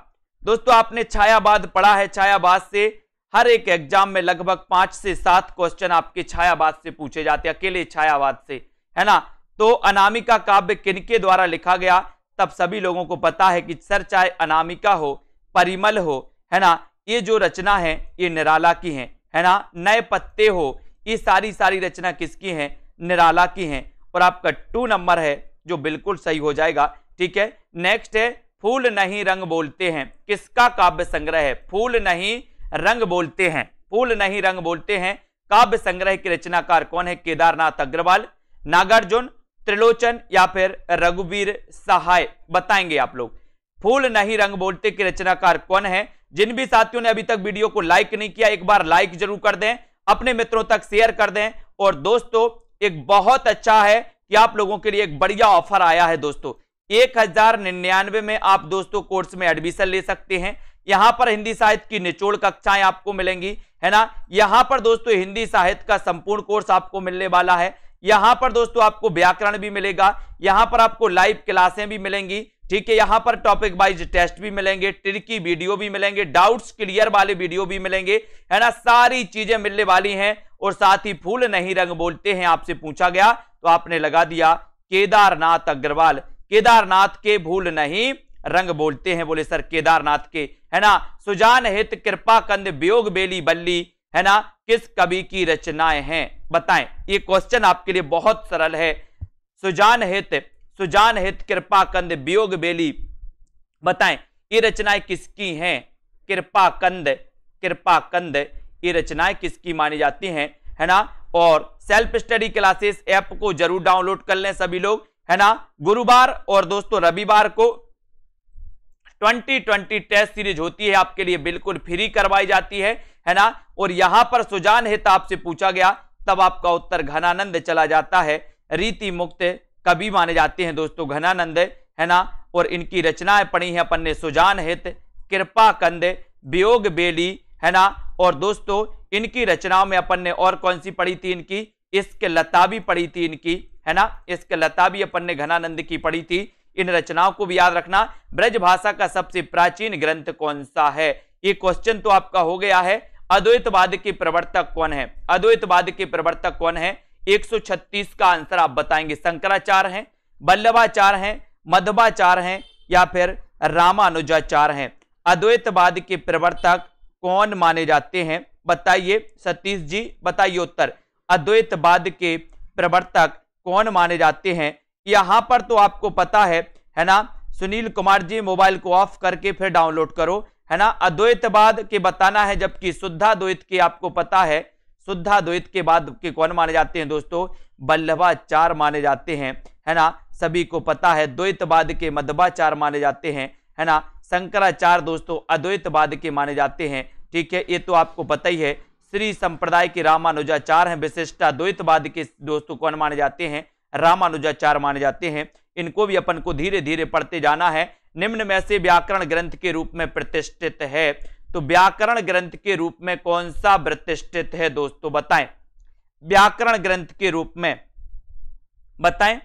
दोस्तों आपने छायावाद पढ़ा है, छायावाद से हर एक एग्जाम में लगभग 5 से 7 क्वेश्चन आपके छायावाद से पूछे जाते हैं, अकेले छायावाद से, है ना। तो अनामिका काव्य किनके द्वारा लिखा गया, तब सभी लोगों को पता है कि सर चाहे अनामिका हो, परिमल हो, है ना, ये जो रचना है ये निराला की है, है ना, नए पत्ते हो, ये सारी रचना किसकी है? निराला की है, और आपका 2 नंबर है जो बिल्कुल सही हो जाएगा। ठीक है, नेक्स्ट है फूल नहीं रंग बोलते हैं, किसका काव्य संग्रह है? फूल नहीं रंग बोलते हैं, फूल नहीं रंग बोलते हैं काव्य संग्रह के रचनाकार कौन है? केदारनाथ अग्रवाल, नागार्जुन, त्रिलोचन या फिर रघुवीर सहाय? बताएंगे आप लोग। फूल नहीं रंग बोलते के रचनाकार कौन है? जिन भी साथियों ने अभी तक वीडियो को लाइक नहीं किया, एक बार लाइक जरूर कर दें, अपने मित्रों तक शेयर कर दें। और दोस्तों एक बहुत अच्छा है कि आप लोगों के लिए एक बढ़िया ऑफर आया है दोस्तों, 1099 में आप दोस्तों कोर्स में एडमिशन ले सकते हैं। यहां पर हिंदी साहित्य की निचोड़ कक्षाएं आपको मिलेंगी, है ना, यहां पर दोस्तों हिंदी साहित्य का संपूर्ण कोर्स आपको मिलने वाला है। यहां पर दोस्तों आपको व्याकरण भी मिलेगा, यहां पर आपको लाइव क्लासें भी मिलेंगी, ठीक है, यहां पर टॉपिक वाइज टेस्ट भी मिलेंगे, ट्रिकी वीडियो भी मिलेंगे, डाउट्स क्लियर वाले वीडियो भी मिलेंगे, है ना, सारी चीजें मिलने वाली हैं। और साथ ही फूल नहीं रंग बोलते हैं आपसे पूछा गया, तो आपने लगा दिया केदारनाथ अग्रवाल, केदारनाथ के भूल नहीं रंग बोलते हैं, बोले सर केदारनाथ के, है ना। सुजान हित कृपा कंद वियोग बेली बल्ली, है ना, किस कवि की रचनाएं हैं? बताएं, ये क्वेश्चन आपके लिए बहुत सरल है। सुजान हित कृपा कंद वियोग बेली, बताएं ये रचनाएं किसकी हैं? कृपा कंद ये रचनाएं किसकी मानी जाती हैं, है ना। और सेल्फ स्टडी क्लासेस ऐप को जरूर डाउनलोड कर लें सभी लोग, है ना। गुरुवार और दोस्तों रविवार को 2020 टेस्ट सीरीज होती है, आपके लिए बिल्कुल फ्री करवाई जाती है ना। और यहां पर सुजान हित आपसे पूछा गया, तब आपका उत्तर घनानंद चला जाता है। रीति मुक्त कवि माने जाते हैं दोस्तों घनानंद, है ना, और इनकी रचनाएं पढ़ी है अपन ने, सुजान हित, कृपा कंद, वियोग बेली, है ना। और दोस्तों इनकी रचनाओं में अपन ने और कौन सी पढ़ी थी इनकी, इश्क लता भी पढ़ी थी इनकी, है ना। इश्क लता भी अपन ने घनानंद की पढ़ी थी। इन रचनाओं को भी याद रखना। ब्रज भाषा का सबसे प्राचीन ग्रंथ कौन सा है, ये क्वेश्चन तो आपका हो गया है। अद्वैतवाद के प्रवर्तक कौन है, अद्वैतवाद के प्रवर्तक कौन है, 136 का आंसर आप बताएंगे। शंकराचार्य हैं, वल्लभाचार्य हैं, मध्वाचार्य हैं या फिर रामानुजाचार्य हैं। अद्वैतवाद के प्रवर्तक कौन माने जाते हैं, बताइए सतीश जी, बताइए उत्तर। अद्वैतवाद के प्रवर्तक कौन माने जाते हैं, यहां पर तो आपको पता है ना। सुनील कुमार जी मोबाइल को ऑफ करके फिर डाउनलोड करो, है ना। अद्वैतवाद के बताना है, जबकि शुद्धाद्वैत के आपको पता है। शुद्धाद्वैत के बाद के कौन माने जाते हैं दोस्तों, वल्लभाचार्य माने जाते हैं, है ना, सभी को पता है। द्वैतवाद के मध्वाचार्य माने जाते हैं, है ना। शंकराचार्य दोस्तों अद्वैतवाद के माने जाते हैं, ठीक है, ये तो आपको पता ही है। श्री संप्रदाय के रामानुजाचार्य हैं। विशिष्टाद्वैतवाद के दोस्तों कौन माने जाते हैं, रामानुजाचार्य माने जाते हैं। इनको भी अपन को धीरे धीरे पढ़ते जाना है। निम्न में से व्याकरण ग्रंथ के रूप में प्रतिष्ठित है, तो व्याकरण ग्रंथ के रूप में कौन सा प्रतिष्ठित है दोस्तों, बताएं। व्याकरण ग्रंथ के रूप में बताएं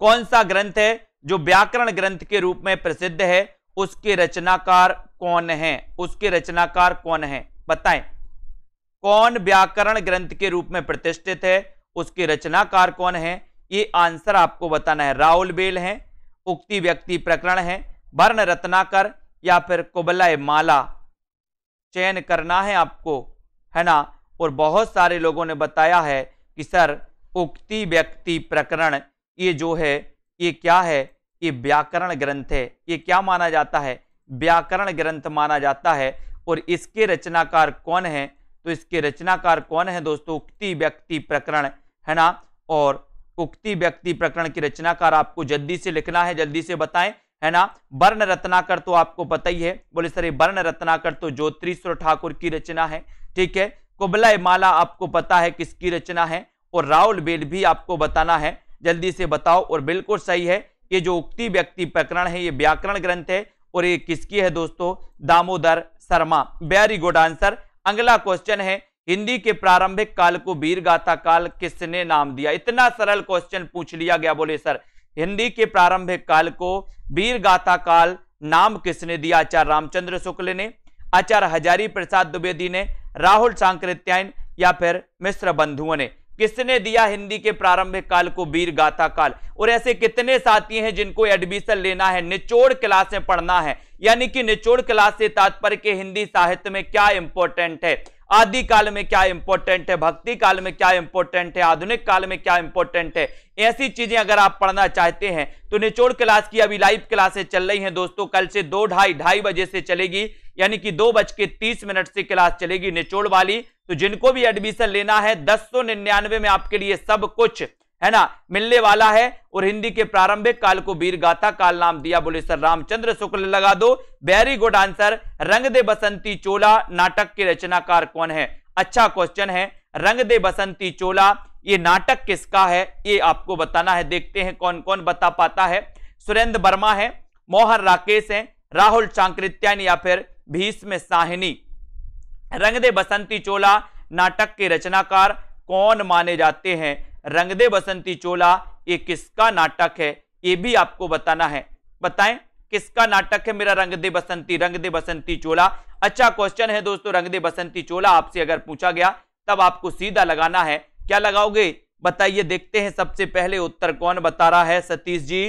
कौन सा ग्रंथ है जो व्याकरण ग्रंथ के रूप में प्रसिद्ध है, उसके रचनाकार कौन है, उसके रचनाकार कौन है, बताएं। कौन व्याकरण ग्रंथ के रूप में प्रतिष्ठित है, उसके रचनाकार कौन है, ये आंसर आपको बताना है। राहुल बेल हैं, उक्ति व्यक्ति प्रकरण है, वर्ण रत्नाकर या फिर कुबलाए माला, चयन करना है आपको, है ना। और बहुत सारे लोगों ने बताया है कि सर उक्ति व्यक्ति प्रकरण ये जो है ये क्या है, ये व्याकरण ग्रंथ है। ये क्या माना जाता है, व्याकरण ग्रंथ माना जाता है। और इसके रचनाकार कौन है, तो इसके रचनाकार कौन है दोस्तों, उक्ति व्यक्ति प्रकरण, है ना। और उक्ति व्यक्ति प्रकरण की रचनाकार आपको जल्दी से लिखना है, जल्दी से बताएं, है ना। वर्ण रत्नाकर तो आपको पता ही है, बोले सर वर्ण रत्नाकर तो ज्योतिश्वर ठाकुर की रचना है, ठीक है। कुबलाए माला आपको पता है किसकी रचना है, और राहुल बेल भी आपको बताना है, जल्दी से बताओ। और बिल्कुल सही है, ये जो उक्ति व्यक्ति प्रकरण है ये व्याकरण ग्रंथ है, और ये किसकी है दोस्तों, Damodar Sharma, very good answer. अगला क्वेश्चन है, हिंदी के प्रारंभिक काल को वीर गाथा काल किसने नाम दिया। इतना सरल क्वेश्चन पूछ लिया गया, बोले सर हिंदी के प्रारंभिक काल को वीर गाथा काल नाम किसने दिया। आचार्य रामचंद्र शुक्ल ने, आचार्य हजारी प्रसाद द्विवेदी ने, राहुल सांकृत्यायन या फिर मिश्र बंधुओं ने, किसने दिया हिंदी के प्रारंभिक काल को वीर गाथा काल। और ऐसे कितने साथी हैं जिनको एडमिशन लेना है, निचोड़ क्लासें पढ़ना है, यानी कि निचोड़ क्लास से तात्पर्य के हिंदी साहित्य में क्या इंपॉर्टेंट है, आदि काल में क्या इंपॉर्टेंट है, भक्ति काल में क्या इंपॉर्टेंट है, आधुनिक काल में क्या इंपॉर्टेंट है, ऐसी चीजें अगर आप पढ़ना चाहते हैं तो निचोड़ क्लास की अभी लाइव क्लासें चल रही हैं दोस्तों। कल से 2:30-2:30 बजे से चलेगी, यानी कि 2:30 से क्लास चलेगी निचोड़ वाली। तो जिनको भी एडमिशन लेना है 1099 में आपके लिए सब कुछ, है ना, मिलने वाला है। और हिंदी के प्रारंभिक काल को वीर गाथा काल नाम दिया, बोले सर रामचंद्र शुक्ल, लगा दो, वेरी गुड आंसर। रंग दे बसंती चोला नाटक के रचनाकार कौन है, अच्छा क्वेश्चन है। रंग दे बसंती चोला ये नाटक किसका है, ये आपको बताना है। देखते हैं कौन कौन बता पाता है। सुरेंद्र वर्मा है, मोहन राकेश है, राहुल सांकृत्यायन या फिर भीष्म साहनी। रंग दे बसंती चोला नाटक के रचनाकार कौन माने जाते हैं। रंग दे बसंती चोला ये किसका नाटक है, ये भी आपको बताना है, बताएं किसका नाटक है मेरा रंग दे बसंती, रंग दे बसंती चोला। अच्छा क्वेश्चन है दोस्तों, रंग दे बसंती चोला आपसे अगर पूछा गया तब आपको सीधा लगाना है, क्या लगाओगे बताइए। देखते हैं सबसे पहले उत्तर कौन बता रहा है, सतीश जी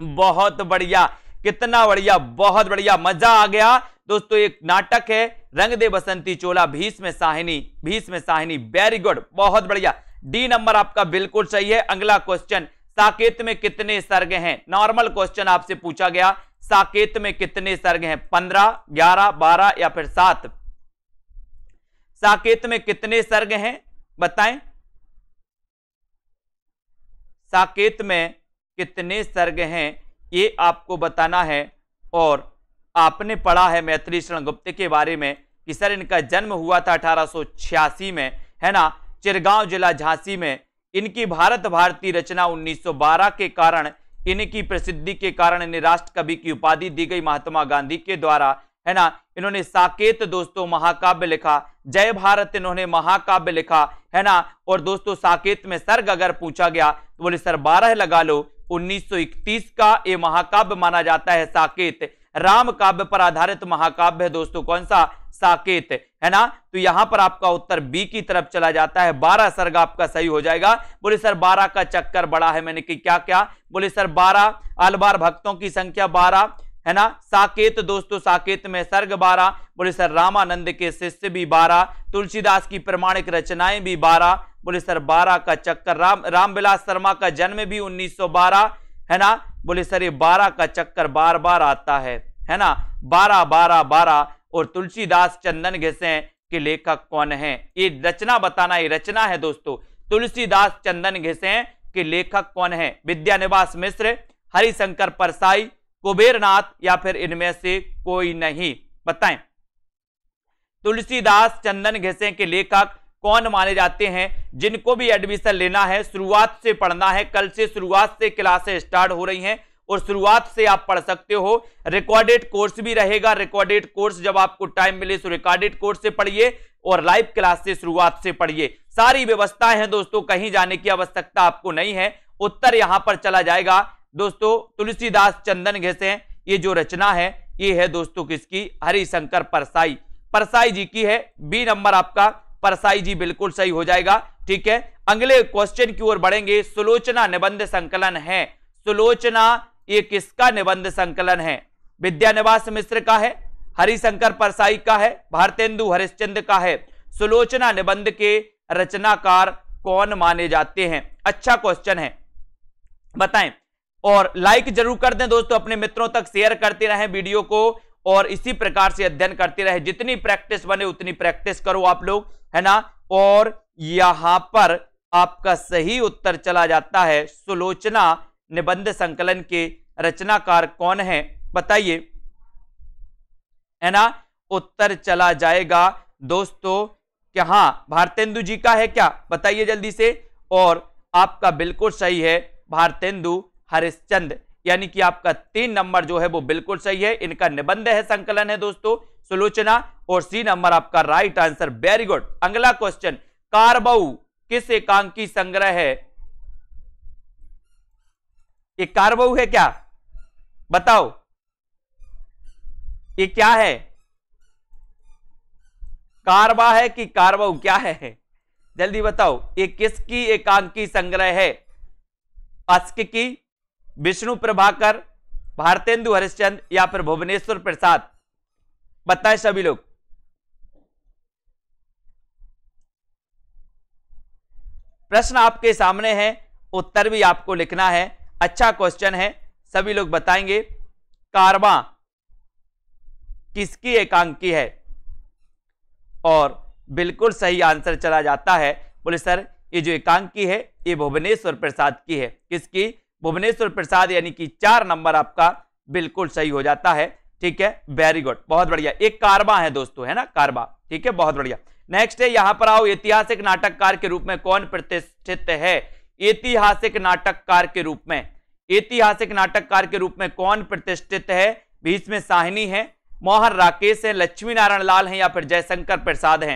बहुत बढ़िया, कितना बढ़िया, बहुत बढ़िया, मजा आ गया दोस्तों। एक नाटक है रंग दे बसंती चोला, भीष्म साहनी, भीष्म साहनी, वेरी गुड, बहुत बढ़िया, डी नंबर आपका बिल्कुल सही है। अगला क्वेश्चन, साकेत में कितने सर्ग हैं। नॉर्मल क्वेश्चन आपसे पूछा गया, साकेत में कितने सर्ग हैं, 15, 11, 12 या फिर 7। साकेत में कितने सर्ग हैं बताएं, साकेत में कितने सर्ग हैं ये आपको बताना है। और आपने पढ़ा है मैथिली शरण गुप्त के बारे में कि सर इनका जन्म हुआ था 1886 में, है ना, चिरगांव जिला झांसी में। इनकी भारत भारती रचना 1912 के कारण इनकी प्रसिद्धि के कारण इन्हें राष्ट्र कवि की उपाधि दी गई महात्मा गांधी के द्वारा, है ना। इन्होंने साकेत दोस्तों महाकाव्य लिखा, जय भारत इन्होंने महाकाव्य लिखा, है ना। और दोस्तों साकेत में सर्ग अगर पूछा गया तो बोले सर 12 लगा लो। 1931 का ये महाकाव्य माना जाता है साकेत। राम काव्य पर आधारित महाकाव्य है दोस्तों कौन सा, साकेत, है ना। तो यहां पर आपका उत्तर बी की तरफ चला जाता है, 12 सर्ग आपका सही हो जाएगा। बोले सर 12 का चक्कर बड़ा है, मैंने कि क्या क्या, बोले सर 12 अलबार भक्तों की संख्या 12, है ना। साकेत दोस्तों साकेत में सर्ग 12, बोले सर रामानंद के शिष्य भी 12, तुलसीदास की प्रमाणिक रचनाएं भी 12, बोले सर 12 का चक्कर। रामविलास शर्मा का जन्म भी 1912, है ना। बोले सर ये 12 का चक्कर बार बार आता है ना, 12 12 12। और तुलसीदास चंदन घिसे के लेखक कौन है, ये रचना बताना, ये रचना है दोस्तों तुलसीदास चंदन घिसे के लेखक कौन है, विद्यानिवास मिश्र, हरिशंकर परसाई, कुबेरनाथ या फिर इनमें से कोई नहीं, बताएं। तुलसीदास चंदन घिसे के लेखक कौन माने जाते हैं। जिनको भी एडमिशन लेना है शुरुआत से पढ़ना है, कल से शुरुआत से क्लासेस स्टार्ट हो रही हैं और शुरुआत से आप पढ़ सकते हो। रिकॉर्डेड कोर्स भी रहेगा, रिकॉर्डेड कोर्स जब आपको टाइम मिले तो रिकॉर्डेड कोर्स से पढ़िए और लाइव क्लास से शुरुआत से पढ़िए। सारी व्यवस्थाएं हैं दोस्तों, कहीं जाने की आवश्यकता आपको नहीं है। उत्तर यहां पर चला जाएगा दोस्तों तुलसीदास चंदन घिसे। ये जो रचना है ये है दोस्तों किसकी, हरिशंकर परसाई, परसाई जी की है। बी नंबर आपका परसाई जी बिल्कुल सही हो जाएगा, ठीक है। अगले क्वेश्चन की ओर बढ़ेंगे। सुलोचना निबंध संकलन है, सुलोचना ये किसका निबंध संकलन है, विद्यानिवास मिश्र का है, हरिशंकर परसाई का है, भारतेंदु हरिश्चंद्र का है। सुलोचना निबंध के रचनाकार कौन माने जाते हैं, अच्छा क्वेश्चन है, बताएं। और लाइक जरूर कर दें दोस्तों, अपने मित्रों तक शेयर करते रहें वीडियो को और इसी प्रकार से अध्ययन करते रहें। जितनी प्रैक्टिस बने उतनी प्रैक्टिस करो आप लोग, है ना। और यहां पर आपका सही उत्तर चला जाता है, सुलोचना निबंध संकलन के रचनाकार कौन है बताइए, है ना। उत्तर चला जाएगा दोस्तों क्या, हाँ भारतेंदु जी का है क्या, बताइए जल्दी से। और आपका बिल्कुल सही है भारतेंदु हरिश्चंद्र, यानी कि आपका 3 नंबर जो है वो बिल्कुल सही है। इनका निबंध है संकलन है दोस्तों सुलोचना, और सी नंबर आपका राइट आंसर, वेरी गुड। अगला क्वेश्चन, कारबाऊ किस एकांकी संग्रह है, ये कारबाऊ है क्या, बताओ ये क्या है, कारबा है कि कारबाऊ क्या है, जल्दी बताओ। ये किसकी एकांकी संग्रह है, अस्क की, विष्णु प्रभाकर, भारतेंदु हरिश्चंद्र या फिर भुवनेश्वर प्रसाद, बताएं सभी लोग। प्रश्न आपके सामने है, उत्तर भी आपको लिखना है, अच्छा क्वेश्चन है, सभी लोग बताएंगे। कारवां किसकी एकांकी है, और बिल्कुल सही आंसर चला जाता है। बोले सर ये जो एकांकी है ये भुवनेश्वर प्रसाद की है, किसकी, भुवनेश्वर प्रसाद, यानी कि 4 नंबर आपका बिल्कुल सही हो जाता है, ठीक है, वेरी गुड, बहुत बढ़िया। एक कारवा है दोस्तों, है ना, कारवा, ठीक है, बहुत बढ़िया। नेक्स्ट है, यहां पर आओ, ऐतिहासिक नाटककार के रूप में कौन प्रतिष्ठित है, ऐतिहासिक नाटककार के रूप में, ऐतिहासिक नाटककार के रूप में कौन प्रतिष्ठित है, भीष्म साहनी है, मोहन राकेश है, लक्ष्मी नारायण लाल है या फिर जयशंकर प्रसाद है।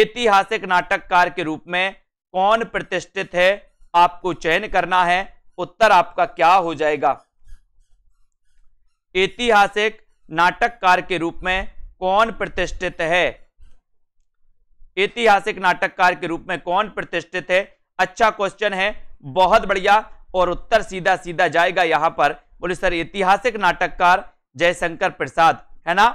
ऐतिहासिक नाटककार के रूप में कौन प्रतिष्ठित है आपको चयन करना है, उत्तर आपका क्या हो जाएगा, ऐतिहासिक नाटककार के रूप में कौन प्रतिष्ठित है, ऐतिहासिक नाटककार के रूप में कौन प्रतिष्ठित है, अच्छा क्वेश्चन है, बहुत बढ़िया। और उत्तर सीधा सीधा जाएगा यहां पर, बोले सर ऐतिहासिक नाटककार जयशंकर प्रसाद, है ना।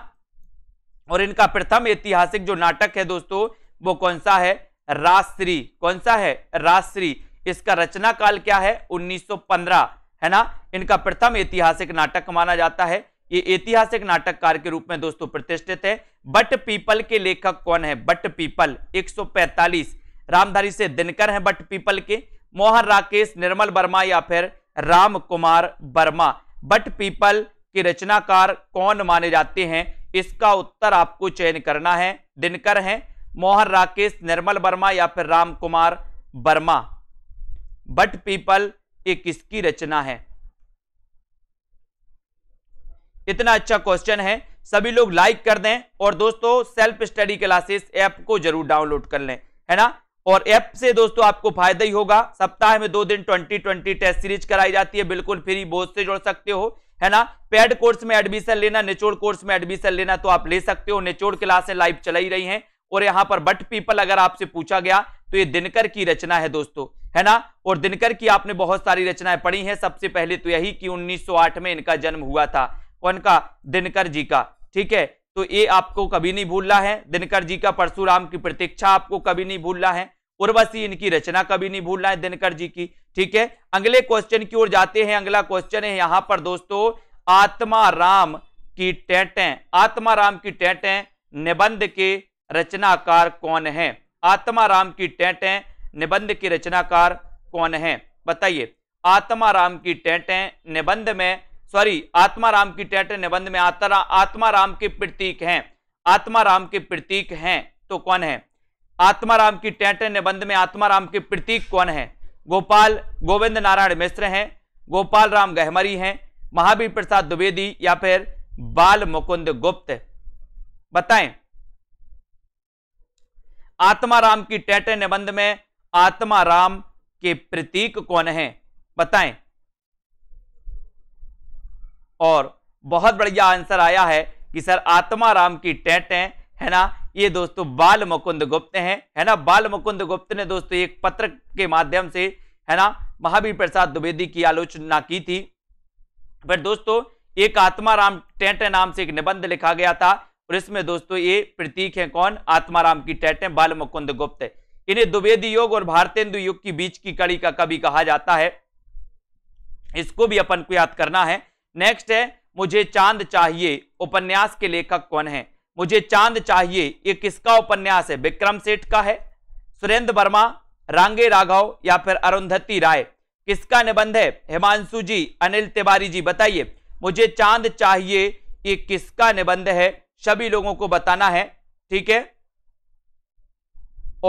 और इनका प्रथम ऐतिहासिक जो नाटक है दोस्तों वो कौन सा है, राजश्री, कौन सा है, राजश्री। इसका रचना काल क्या है, 1915, है ना। इनका प्रथम ऐतिहासिक नाटक माना जाता है। ये ऐतिहासिक नाटककार के रूप में दोस्तों प्रतिष्ठित है। बट पीपल के लेखक कौन है, बट पीपल 145, रामधारी सिंह दिनकर हैं बट पीपल के, मोहन राकेश, निर्मल वर्मा या फिर राम कुमार वर्मा। बट पीपल के रचनाकार कौन माने जाते हैं, इसका उत्तर आपको चयन करना है। दिनकर हैं, मोहन राकेश, निर्मल वर्मा या फिर राम कुमार वर्मा। बट पीपल ये किसकी रचना है, कितना अच्छा क्वेश्चन है, सभी लोग लाइक कर दें। और दोस्तों सेल्फ स्टडी क्लासेस ऐप को जरूर डाउनलोड कर लें, है ना। और ऐप से दोस्तों आपको फायदा ही होगा। सप्ताह में 2 दिन 2020 टेस्ट सीरीज कराई जाती है, बिल्कुल फ्री, बोर्ड से जुड़ सकते हो, है ना। पेड कोर्स में एडमिशन लेना, निचोड़ कोर्स में एडमिशन लेना तो आप ले सकते हो। निचोड़ क्लासें लाइव चल ही रही हैं। और यहाँ पर बट पीपल अगर आपसे पूछा गया तो ये दिनकर की रचना है दोस्तों, है ना। और दिनकर की आपने बहुत सारी रचनाएं पढ़ी हैं। सबसे पहले तो यही कि 1908 में इनका जन्म हुआ था, कौन का, दिनकर जी का, ठीक है। तो ये आपको कभी नहीं भूलना है, दिनकर जी का। परशुराम की प्रतीक्षा आपको कभी नहीं भूलना है। उर्वशी, इनकी रचना कभी नहीं भूलना है दिनकर जी की, ठीक है। अगले क्वेश्चन की ओर जाते हैं। अगला क्वेश्चन है यहाँ पर दोस्तों आत्माराम की टेटें। आत्माराम की टेटें निबंध के रचनाकार कौन है? आत्माराम की टेटें निबंध के रचनाकार कौन है, बताइए। आत्माराम की टेटें निबंध में आत्माराम की टेटें निबंध में आत्माराम के प्रतीक हैं, आत्माराम के प्रतीक हैं तो कौन है? आत्माराम की टेटें निबंध में आत्माराम के प्रतीक कौन है? गोविंद नारायण मिश्र हैं, गोपाल राम गहमरी हैं, महावीर प्रसाद द्विवेदी या फिर बालमुकुंद गुप्त, बताएं। आत्माराम की टेटें निबंध में आत्माराम के प्रतीक कौन है, बताएं। और बहुत बढ़िया आंसर आया है कि सर आत्माराम की टेटें, है ना, ये दोस्तों बालमुकुंद गुप्त हैं, है ना। बालमुकुंद गुप्त ने दोस्तों एक पत्र के माध्यम से, है ना, महावीर प्रसाद द्विवेदी की आलोचना की थी। पर दोस्तों एक आत्माराम टेटें नाम से एक निबंध लिखा गया था और इसमें दोस्तों ये प्रतीक है कौन? आत्माराम की टेटें, बालमुकुंद गुप्त। इन्हें द्विवेदी योग और भारतेंदु युग के बीच की कड़ी का कवि कहा जाता है, इसको भी अपन को याद करना है। नेक्स्ट है मुझे चांद चाहिए उपन्यास के लेखक कौन है? मुझे चांद चाहिए ये किसका उपन्यास है? विक्रम सेठ का है, सुरेंद्र वर्मा, रांगे राघव या फिर अरुंधति राय, किसका निबंध है? हिमांशु जी, अनिल तिवारी जी, बताइए। मुझे चांद चाहिए ये किसका निबंध है, सभी लोगों को बताना है, ठीक है।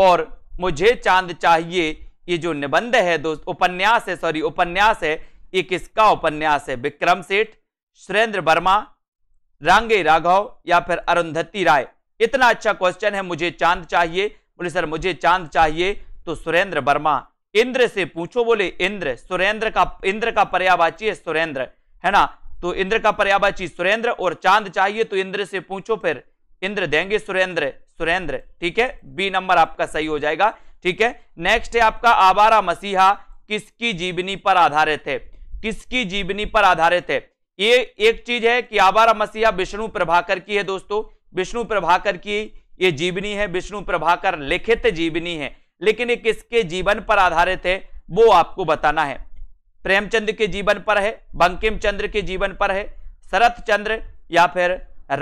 और मुझे चांद चाहिए ये जो निबंध है दोस्त, उपन्यास है, ये किसका उपन्यास है? विक्रम सेठ, सुरेंद्र वर्मा, रांगे राघव या फिर अरुंधति राय। इतना अच्छा क्वेश्चन है, मुझे चांद चाहिए। बोले सर मुझे चांद चाहिए तो सुरेंद्र वर्मा। इंद्र से पूछो, बोले इंद्र, इंद्र का पर्यायवाची है सुरेंद्र, है ना। तो इंद्र का पर्यायवाची सुरेंद्र, और चांद चाहिए तो इंद्र से पूछो, फिर इंद्र देंगे सुरेंद्र, ठीक है। बी नंबर आपका सही हो जाएगा, ठीक है। नेक्स्ट है आपका आवारा मसीहा किसकी जीवनी पर आधारित है? किसकी जीवनी पर आधारित है? ये एक चीज है कि आवारा मसीहा विष्णु प्रभाकर की है दोस्तों, विष्णु प्रभाकर की ये जीवनी है, विष्णु प्रभाकर लिखित जीवनी है। लेकिन ये किसके जीवन पर आधारित है वो आपको बताना है। प्रेमचंद के जीवन पर है, बंकिम चंद्र के जीवन पर है, शरत चंद्र या फिर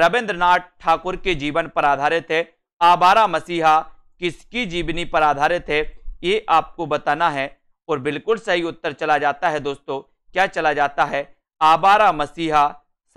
रविंद्रनाथ ठाकुर के जीवन पर आधारित है। आवारा मसीहा किसकी जीवनी पर आधारित है ये आपको बताना है। और बिल्कुल सही उत्तर चला जाता है दोस्तों, क्या चला जाता है? आवारा मसीहा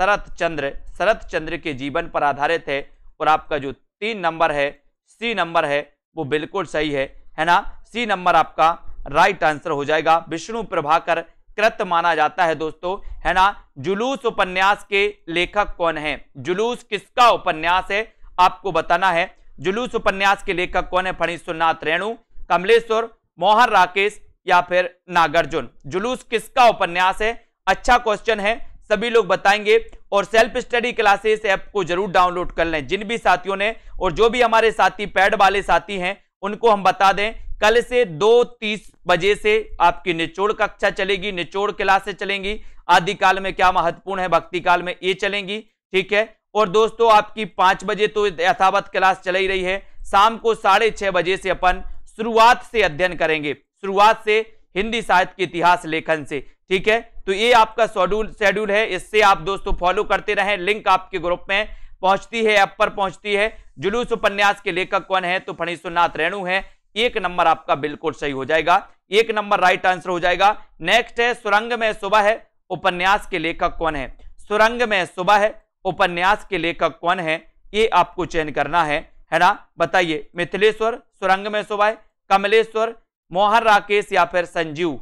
शरत चंद्र के जीवन पर आधारित है। और आपका जो 3 नंबर है, सी नंबर है, वो बिल्कुल सही है ना। सी नंबर आपका राइट आंसर हो जाएगा। विष्णु प्रभाकर कृत माना जाता है दोस्तों, है ना। जुलूस उपन्यास के लेखक कौन है? जुलूस किसका उपन्यास है आपको बताना है। जुलूस उपन्यास के लेखक कौन है? फणीश्वरनाथ रेणु, कमलेश्वर, मोहन राकेश या फिर नागार्जुन। जुलूस किसका उपन्यास है? अच्छा क्वेश्चन है, सभी लोग बताएंगे। और सेल्फ स्टडी क्लासेस ऐप को जरूर डाउनलोड कर लें जिन भी साथियों ने। और जो भी हमारे साथी पैड वाले साथी हैं उनको हम बता दें, कल से 2:30 बजे से आपकी निचोड़ कक्षा चलेगी, निचोड़ क्लासेस चलेंगी। आदिकाल में क्या महत्वपूर्ण है, भक्ति काल में ये चलेंगी, ठीक है। और दोस्तों आपकी 5 बजे तो यथावत क्लास चल ही रही है। शाम को 6:30 बजे से अपन शुरुआत से अध्ययन करेंगे, शुरुआत से हिंदी साहित्य के इतिहास लेखन से, ठीक है। तो ये आपका शेड्यूल है, इससे आप दोस्तों फॉलो करते रहें। लिंक आपके ग्रुप में पहुंचती है, ऐप पर पहुंचती है। जुलूस उपन्यास के लेखक कौन है? तो फणीश्वरनाथ रेणु है। 1 नंबर आपका बिल्कुल सही हो जाएगा, 1 नंबर राइट आंसर हो जाएगा। नेक्स्ट है सुरंग में सुबह है उपन्यास के लेखक कौन है? सुरंग में सुबह है उपन्यास के लेखक कौन है ये आपको चयन करना है ना, बताइए। मिथिलेश्वर, सुरंग में सुबह, कमलेश्वर, मोहन राकेश या फिर संजीव।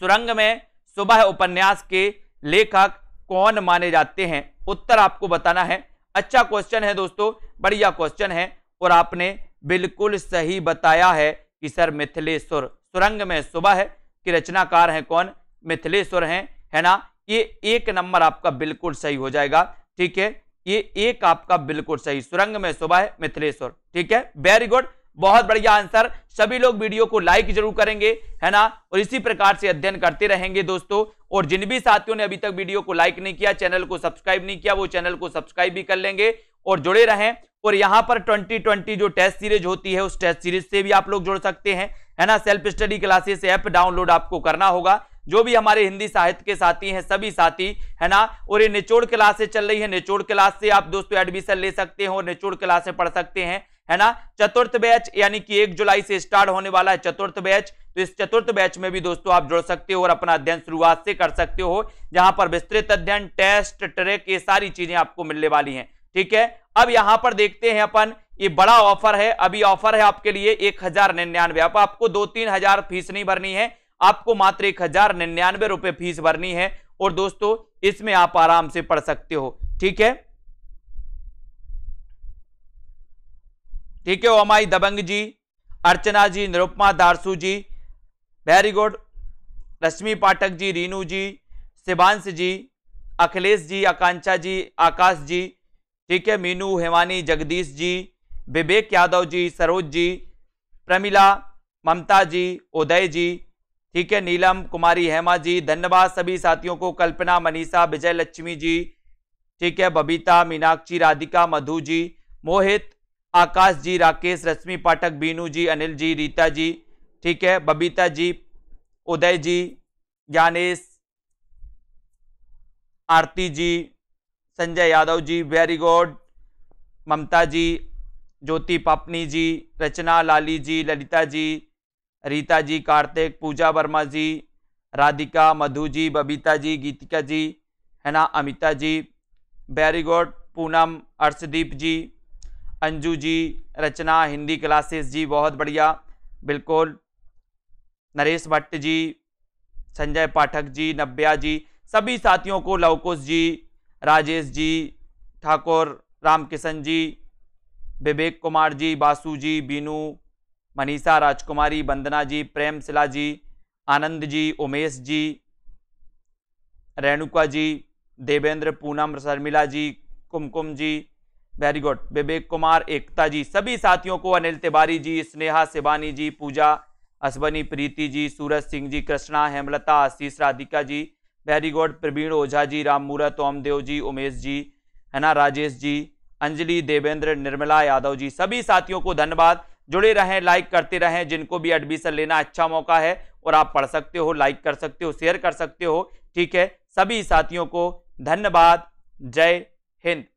सुरंग में सुबह उपन्यास के लेखक कौन माने जाते हैं? उत्तर आपको बताना है। अच्छा क्वेश्चन है दोस्तों, बढ़िया क्वेश्चन है और आपने बिल्कुल सही बताया है कि सर मिथिलेश्वर। सुरंग में सुबह है कि रचनाकार हैं कौन? मिथिलेश्वर हैं, है ना। ये एक नंबर आपका बिल्कुल सही हो जाएगा, ठीक है। ये एक आपका बिल्कुल सही, सुरंग में सुबह है मिथिलेश्वर, ठीक है। वेरी गुड, बहुत बढ़िया आंसर। सभी लोग वीडियो को लाइक जरूर करेंगे, है ना, और इसी प्रकार से अध्ययन करते रहेंगे दोस्तों। और जिन भी साथियों ने अभी तक वीडियो को लाइक नहीं किया, चैनल को सब्सक्राइब नहीं किया, वो चैनल को सब्सक्राइब भी कर लेंगे और जुड़े रहें। और यहाँ पर 2020 जो टेस्ट सीरीज होती है, उस टेस्ट सीरीज से भी आप लोग जुड़ सकते हैं, है ना। Self study classes app download आपको करना होगा। जो भी हमारे हिंदी साहित्य के साथी हैं, सभी साथी, है ना। और ये निचोड़ क्लासेस चल रही है, निचोड़ क्लास से आप दोस्तों एडमिशन ले सकते हैं और निचोड़ क्लासें पढ़ सकते हैं, है ना। चतुर्थ बैच यानी कि 1 जुलाई से स्टार्ट होने वाला है चतुर्थ बैच, तो इस चतुर्थ बैच में भी दोस्तों आप जुड़ सकते हो और अपना अध्ययन शुरुआत से कर सकते हो, जहां पर विस्तृत अध्ययन, टेस्ट, ट्रैक, ये सारी चीजें आपको मिलने वाली हैं, ठीक है। अब यहां पर देखते हैं अपन, ये बड़ा ऑफर है, अभी ऑफर है आपके लिए 1099। आपको 2-3 हजार फीस नहीं भरनी है, आपको मात्र 1099 रुपए फीस भरनी है और दोस्तों इसमें आप आराम से पढ़ सकते हो, ठीक है। ठीक है, ओमाई दबंग जी, अर्चना जी, निरुपमा दारसू जी, वेरी गुड, रश्मि पाठक जी, रीनू जी, शिवांश जी, अखिलेश जी, आकांक्षा जी, आकाश जी, ठीक है, मीनू, हेमानी, जगदीश जी, विवेक यादव जी, सरोज जी, प्रमिला, ममता जी, उदय जी, ठीक है, नीलम कुमारी, हेमा जी। धन्यवाद सभी साथियों को। कल्पना, मनीषा, विजय लक्ष्मी जी, ठीक है, बबीता, मीनाक्षी, राधिका, मधु जी, मोहित, आकाश जी, राकेश, रश्मि पाठक, बीनू जी, अनिल जी, रीता जी, ठीक है, बबीता जी, उदय जी, ज्ञानेश, आरती जी, संजय यादव जी, वेरी गुड, ममता जी, ज्योति पापनी जी, रचना, लाली जी, ललिता जी, रीता जी, कार्तिक, पूजा वर्मा जी, राधिका, मधु जी, बबीता जी, गीतिका जी, है ना, Amita ji, very good, Poonam, Arshdeep ji, Anju ji, Rachna, Hindi classes ji, बहुत बढ़िया, बिल्कुल, नरेश भट्ट जी, संजय पाठक जी, नब्या जी, सभी साथियों को, लवकुश जी, राजेश जी, ठाकुर, रामकिशन जी, विवेक कुमार जी, बासु जी, बीनू, मनीषा, राजकुमारी, वंदना जी, प्रेमशिला जी, आनंद जी, उमेश जी, रेणुका जी, देवेंद्र, पूनम, शर्मिला जी, कुमकुम जी, वेरी गुड, विवेक कुमार, एकता जी, सभी साथियों को, अनिल तिवारी जी, स्नेहा, शिवानी जी, पूजा, अश्वनी, प्रीति जी, सूरज सिंह जी, कृष्णा, हेमलता, आशीष, राधिका जी, वेरी गुड, प्रवीण ओझा जी, राममूरत, ओमदेव जी, उमेश जी, है ना, राजेश जी, अंजलि, देवेंद्र, निर्मला यादव जी, सभी साथियों को धन्यवाद। जुड़े रहें, लाइक करते रहें, जिनको भी एडमिशन लेना अच्छा मौका है और आप पढ़ सकते हो, लाइक कर सकते हो, शेयर कर सकते हो, ठीक है। सभी साथियों को धन्यवाद। जय हिंद।